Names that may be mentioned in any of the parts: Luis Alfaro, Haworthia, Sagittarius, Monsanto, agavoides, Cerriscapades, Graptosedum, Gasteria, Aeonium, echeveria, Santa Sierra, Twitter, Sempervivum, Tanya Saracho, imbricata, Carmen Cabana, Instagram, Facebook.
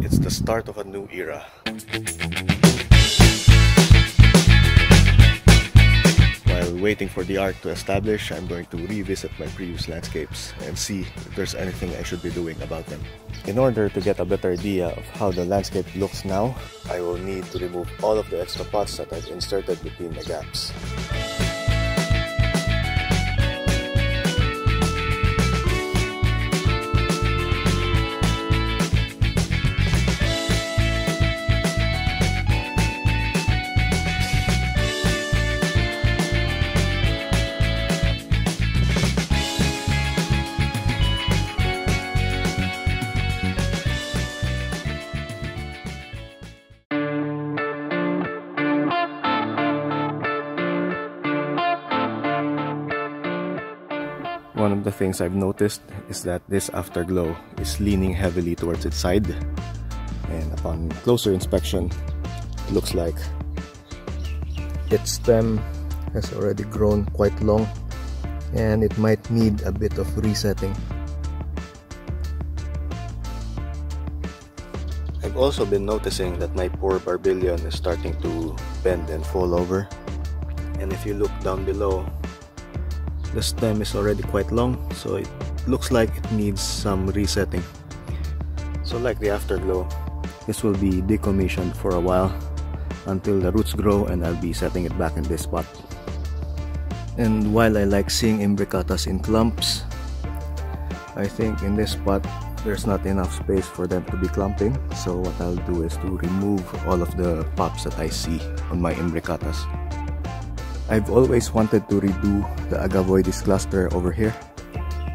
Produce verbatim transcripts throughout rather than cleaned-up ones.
It's the start of a new era. While waiting for the art to establish, I'm going to revisit my previous landscapes and see if there's anything I should be doing about them. In order to get a better idea of how the landscape looks now, I will need to remove all of the extra pots that I've inserted between the gaps. One of the things I've noticed is that this afterglow is leaning heavily towards its side, and upon closer inspection it looks like its stem has already grown quite long and it might need a bit of resetting. I've also been noticing that my poor barbillion is starting to bend and fall over, and if you look down below, the stem is already quite long, so it looks like it needs some resetting. So like the afterglow, this will be decommissioned for a while until the roots grow, and I'll be setting it back in this spot. And while I like seeing imbricatas in clumps, I think in this spot there's not enough space for them to be clumping, so what I'll do is to remove all of the pops that I see on my imbricatas. I've always wanted to redo the agavoides cluster over here.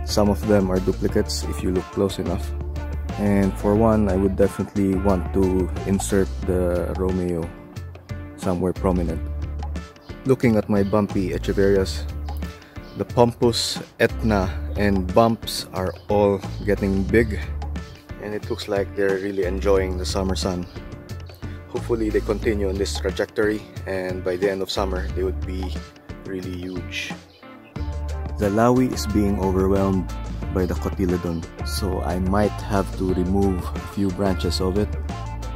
Some of them are duplicates if you look close enough. And for one, I would definitely want to insert the Romeo somewhere prominent. Looking at my bumpy echeverias, the Pompus, Etna, and Bumps are all getting big, and it looks like they're really enjoying the summer sun. Hopefully they continue on this trajectory, and by the end of summer they would be really huge. The Lawi is being overwhelmed by the cotyledon, so I might have to remove a few branches of it.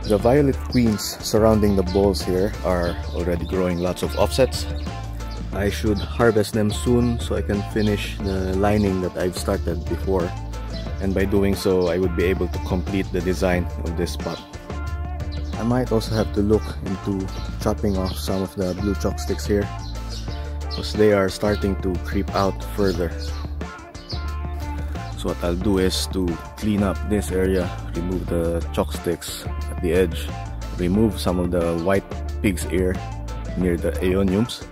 The violet queens surrounding the balls here are already growing lots of offsets. I should harvest them soon so I can finish the lining that I've started before, and by doing so I would be able to complete the design of this spot. I might also have to look into chopping off some of the blue chalk sticks here, because they are starting to creep out further. So what I'll do is to clean up this area, remove the chalk sticks at the edge, remove some of the white pig's ear near the aeoniums.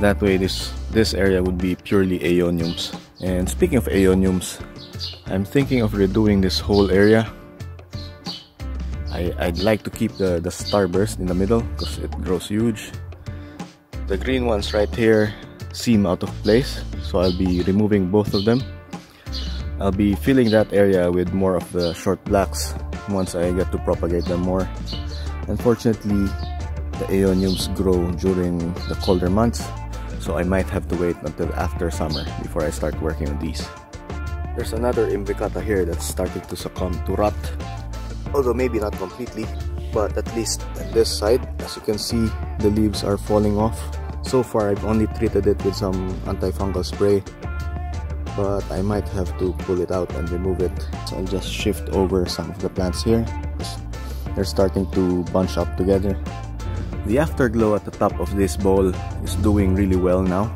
That way this, this area would be purely aeoniums. And speaking of aeoniums, I'm thinking of redoing this whole area. I'd like to keep the, the starburst in the middle because it grows huge. The green ones right here seem out of place, so I'll be removing both of them. I'll be filling that area with more of the short blacks once I get to propagate them more. Unfortunately, the aeoniums grow during the colder months, so I might have to wait until after summer before I start working on these. There's another imbricata here that's starting to succumb to rot. Although maybe not completely, but at least on this side, as you can see, the leaves are falling off. So far, I've only treated it with some antifungal spray, but I might have to pull it out and remove it. So I'll just shift over some of the plants here. They're starting to bunch up together. The afterglow at the top of this bowl is doing really well now.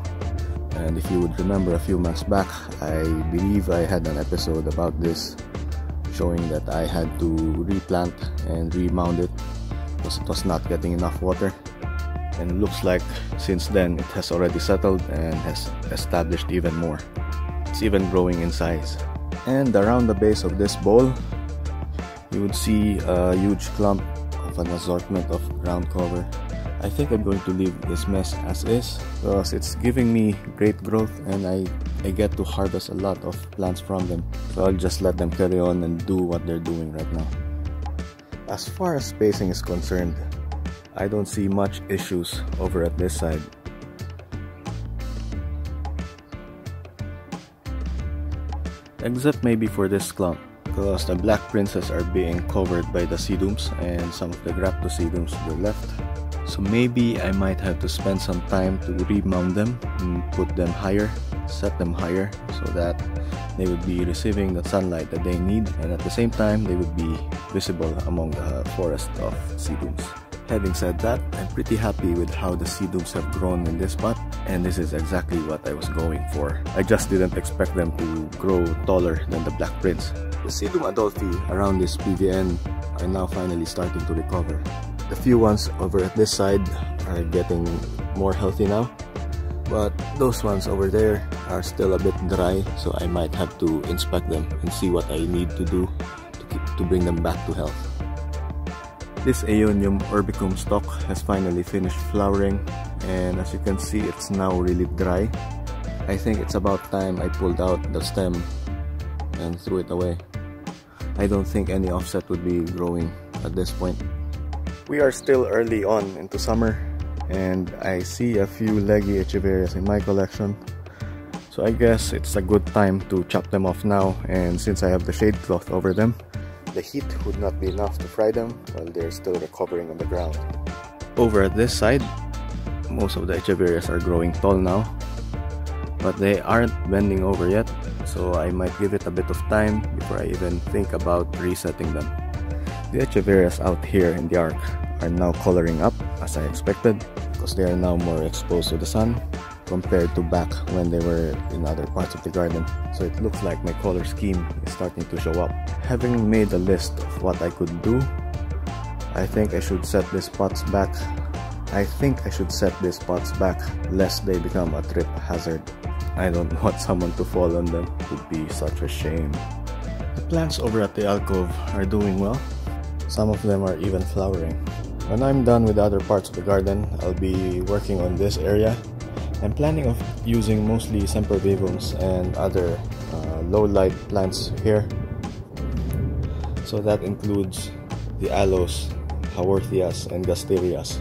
And if you would remember a few months back, I believe I had an episode about this, showing that I had to replant and remount it because it was not getting enough water. And it looks like since then it has already settled and has established even more. It's even growing in size. And around the base of this bowl, you would see a huge clump of an assortment of ground cover. I think I'm going to leave this mess as is because it's giving me great growth, and I I get to harvest a lot of plants from them, so I'll just let them carry on and do what they're doing right now. As far as spacing is concerned, I don't see much issues over at this side. except maybe for this clump, because the black princes are being covered by the sedums and some of the graptosedums to the left. So maybe I might have to spend some time to remount them and put them higher, set them higher, so that they would be receiving the sunlight that they need, and at the same time they would be visible among the forest of sedums. Having said that, I'm pretty happy with how the sedums have grown in this spot, and this is exactly what I was going for. I just didn't expect them to grow taller than the black prince. The sedum adulti around this P V N are now finally starting to recover. The few ones over at this side are getting more healthy now, but those ones over there are still a bit dry, so I might have to inspect them and see what I need to do to, keep, to bring them back to health. This Aeonium orbicum stock has finally finished flowering, and as you can see, it's now really dry. I think it's about time I pulled out the stem and threw it away. I don't think any offset would be growing at this point. We are still early on into summer, and I see a few leggy echeverias in my collection, so I guess it's a good time to chop them off now, and since I have the shade cloth over them, the heat would not be enough to fry them while they're still recovering on the ground. Over at this side, most of the echeverias are growing tall now, but they aren't bending over yet, so I might give it a bit of time before I even think about resetting them. The echeverias out here in the arc are now coloring up, as I expected, because they are now more exposed to the sun compared to back when they were in other parts of the garden. So it looks like my color scheme is starting to show up. Having made a list of what I could do, I think I should set these pots back. I think I should set these pots back lest they become a trip hazard. I don't want someone to fall on them. It would be such a shame. The plants over at the alcove are doing well. Some of them are even flowering. When I'm done with the other parts of the garden, I'll be working on this area. I'm planning on using mostly sempervivums and other uh, low-light plants here. So that includes the aloes, haworthias, and gasterias.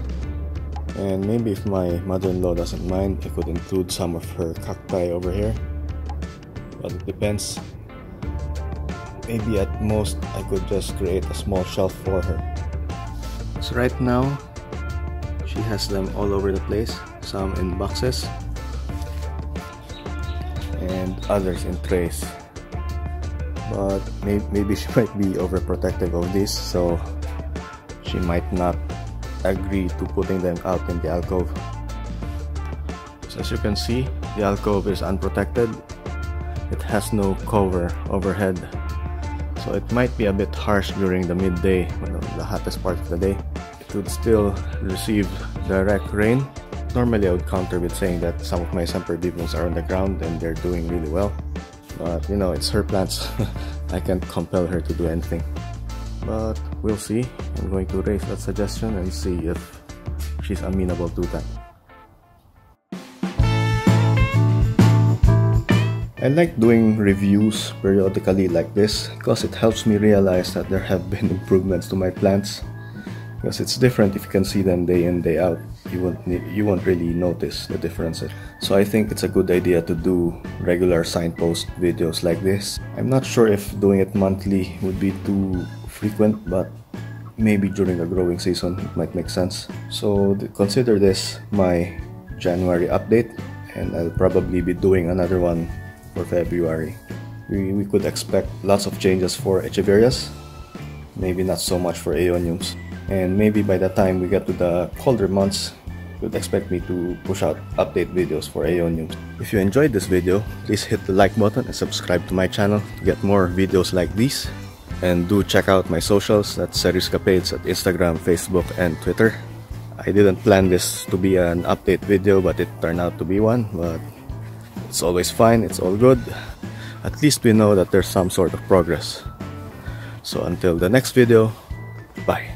And maybe if my mother-in-law doesn't mind, I could include some of her cacti over here. But it depends. Maybe at most, I could just create a small shelf for her. So right now, she has them all over the place. Some in boxes and others in trays, but may maybe she might be overprotective of this, so she might not agree to putting them out in the alcove. So as you can see, the alcove is unprotected. It has no cover overhead, so it might be a bit harsh during the midday, the hottest part of the day. It would still receive direct rain. Normally I would counter with saying that some of my sempervivums are on the ground and they're doing really well. But you know, it's her plants. I can't compel her to do anything. But we'll see. I'm going to raise that suggestion and see if she's amenable to that. I like doing reviews periodically like this because it helps me realize that there have been improvements to my plants. Because it's different if you can see them day in, day out. You won't, you won't really notice the differences. So I think it's a good idea to do regular signpost videos like this. I'm not sure if doing it monthly would be too frequent, but maybe during the growing season it might make sense. So consider this my January update, and I'll probably be doing another one for February. We, we could expect lots of changes for echeverias, maybe not so much for aeoniums. And maybe by the time we get to the colder months, you'd expect me to push out update videos for aeoniums. If you enjoyed this video, please hit the like button and subscribe to my channel to get more videos like these. And do check out my socials, that's Cerriscapades at Instagram, Facebook, and Twitter. I didn't plan this to be an update video, but it turned out to be one. But it's always fine, it's all good. At least we know that there's some sort of progress. So until the next video, bye.